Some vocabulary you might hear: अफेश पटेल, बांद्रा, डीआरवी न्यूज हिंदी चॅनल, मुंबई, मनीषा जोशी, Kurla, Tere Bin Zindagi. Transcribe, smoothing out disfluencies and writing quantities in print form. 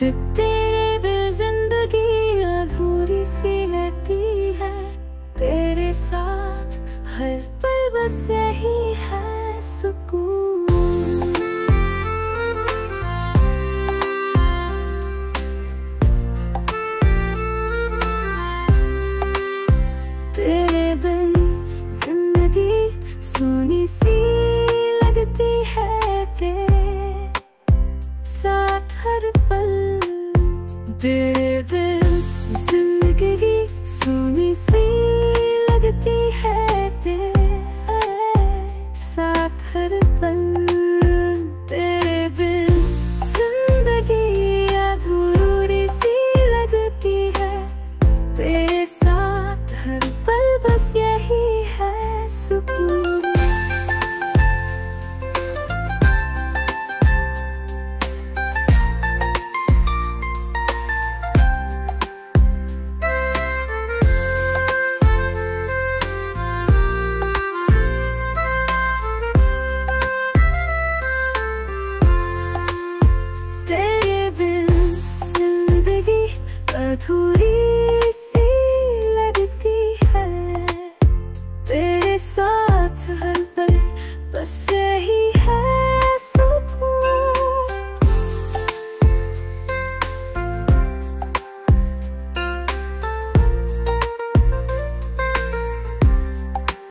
तेरे बिन जिंदगी अधूरी सी लगती है, तेरे साथ हर पल बस यही है सुकून। तेरे बिन जिंदगी सुनी सी लगती है, तेरे साथ हर पल। तेरे बिन जिंदगी सुनी सी लगती है, तेरे साथ हर पल। तेरे बिन जिंदगी अधूरी सी लगती है, तेरे साथ हर पल बस यही है सुकून। अधूरी